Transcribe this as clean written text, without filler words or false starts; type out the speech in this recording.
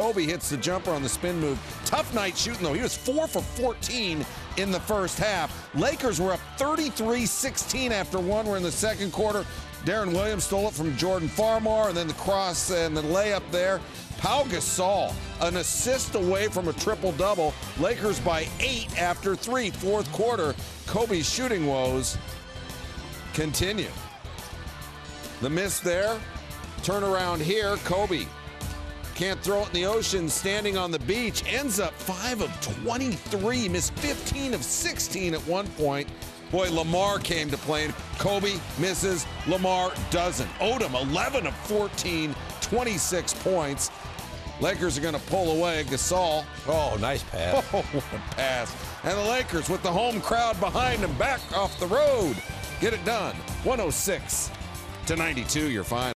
Kobe hits the jumper on the spin move. Tough night shooting, though. He was 4 for 14 in the first half. Lakers were up 33-16 after one. We're in the second quarter. Darren Williams stole it from Jordan Farmar, and then the cross and the layup there. Pau Gasol, an assist away from a triple-double. Lakers by 8 after 3. Fourth quarter, Kobe's shooting woes continue. The miss there, turnaround here. Kobe can't throw it in the ocean, standing on the beach. Ends up 5 of 23, missed 15 of 16 at one point. Boy, Lamar came to play. Kobe misses, Lamar doesn't. Odom, 11 of 14, 26 points. Lakers are going to pull away. Gasol. Oh, nice pass. Oh, what a pass. And the Lakers, with the home crowd behind them, back off the road. Get it done. 106-92, you're fine.